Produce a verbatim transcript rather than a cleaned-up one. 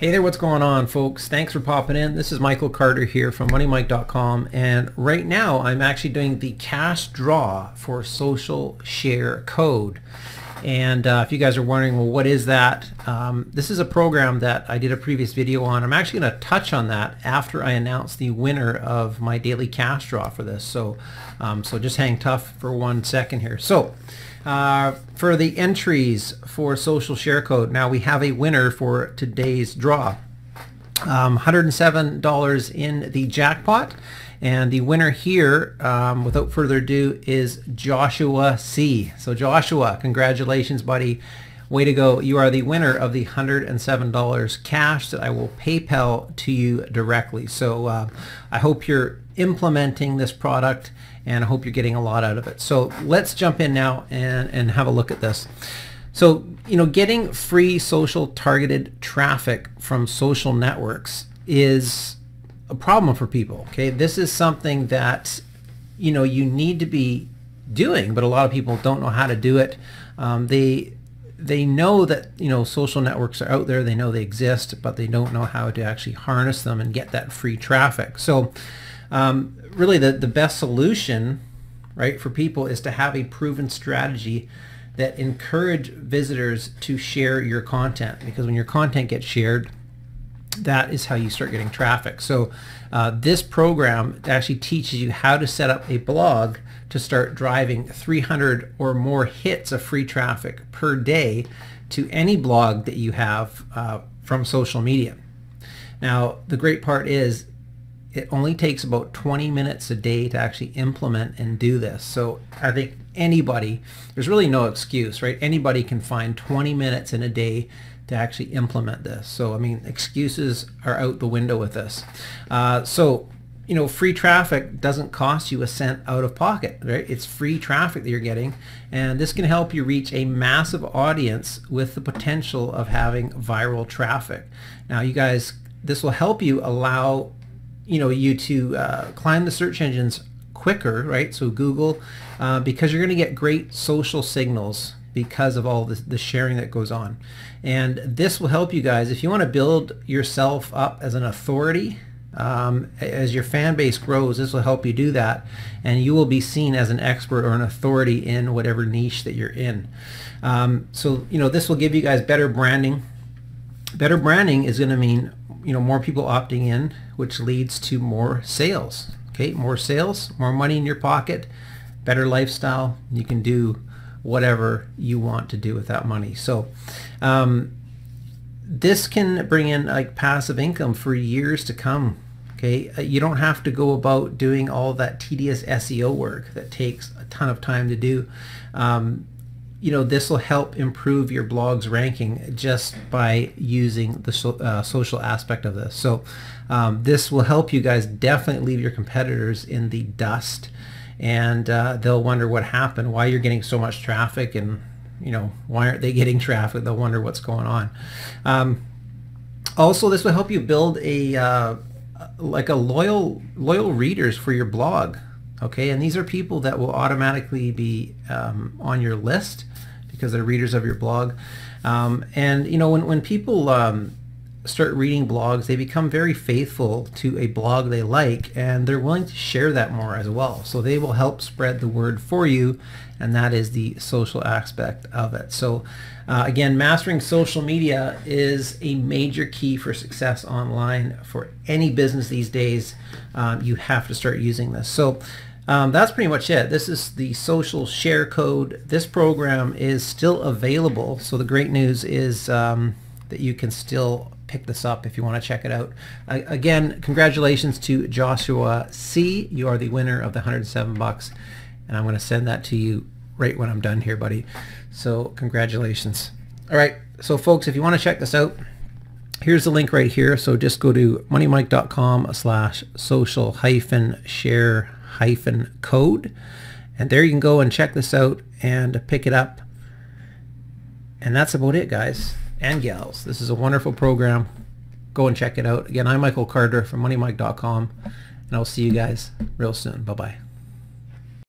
Hey there, what's going on, folks? Thanks for popping in. This is Michael Carter here from Money Mike dot com, and right now I'm actually doing the cash draw for Social Share Code. And uh, if you guys are wondering, well, what is that? Um, this is a program that I did a previous video on. I'm actually going to touch on that after I announce the winner of my daily cash draw for this. So, um, so just hang tough for one second here. So, uh, for the entries for Social Share Code, now we have a winner for today's draw. Um, one hundred seven dollars in the jackpot. And the winner here, um, without further ado, is Joshua C. So Joshua, congratulations, buddy. Way to go. You are the winner of the one hundred seven dollars cash that I will PayPal to you directly. So uh, I hope you're implementing this product, and I hope you're getting a lot out of it. So let's jump in now and, and have a look at this. So, you know, getting free social targeted traffic from social networks is a problem for people, okay? This is something that, you know, you need to be doing, but a lot of people don't know how to do it. Um, they they know that, you know, social networks are out there, they know they exist, but they don't know how to actually harness them and get that free traffic. So um, really the, the best solution, right, for people is to have a proven strategy that encourage visitors to share your content, because when your content gets shared, that is how you start getting traffic. So uh, this program actually teaches you how to set up a blog to start driving three hundred or more hits of free traffic per day to any blog that you have uh, from social media. Now, the great part is it only takes about twenty minutes a day to actually implement and do this. So I think anybody, there's really no excuse, right? Anybody can find twenty minutes in a day to actually implement this. So I mean, excuses are out the window with this. Uh, so, you know, free traffic doesn't cost you a cent out of pocket, right? It's free traffic that you're getting, and this can help you reach a massive audience with the potential of having viral traffic. Now, you guys, this will help you allow, you know, you to uh, climb the search engines quicker, right? So Google, uh, because you're going to get great social signals because of all this, the sharing that goes on. And this will help you guys if you want to build yourself up as an authority. Um, as your fan base grows, this will help you do that, and you will be seen as an expert or an authority in whatever niche that you're in. Um, so, you know, this will give you guys better branding. Better branding is going to mean, you know, more people opting in, which leads to more sales. Okay, more sales, more money in your pocket, better lifestyle. You can do whatever you want to do with that money. So um, this can bring in like passive income for years to come. Okay, you don't have to go about doing all that tedious S E O work that takes a ton of time to do. Um, you know, this will help improve your blog's ranking just by using the so, uh, social aspect of this. So um, this will help you guys definitely leave your competitors in the dust, and uh, they'll wonder what happened, why you're getting so much traffic, and, you know, why aren't they getting traffic? They'll wonder what's going on. Um, also, this will help you build a uh, like a loyal loyal readers for your blog, okay? And these are people that will automatically be um, on your list because they're readers of your blog. Um, and, you know, when, when people um, start reading blogs, they become very faithful to a blog they like, and they're willing to share that more as well. So they will help spread the word for you, and that is the social aspect of it. So uh, again, mastering social media is a major key for success online for any business these days. Um, you have to start using this. So Um, that's pretty much it. This is the Social Share Code. This program is still available. So the great news is um, that you can still pick this up if you want to check it out. Uh, again, congratulations to Joshua C. You are the winner of the one hundred seven bucks, and I'm going to send that to you right when I'm done here, buddy. So congratulations. All right, so folks, if you want to check this out, here's the link right here. So just go to money mike dot com slash social hyphen share hyphen code, and there you can go and check this out and pick it up. And that's about it, guys and gals. This is a wonderful program. Go and check it out. Again, I'm Michael Carter from money mike dot com, and I'll see you guys real soon. Bye-bye.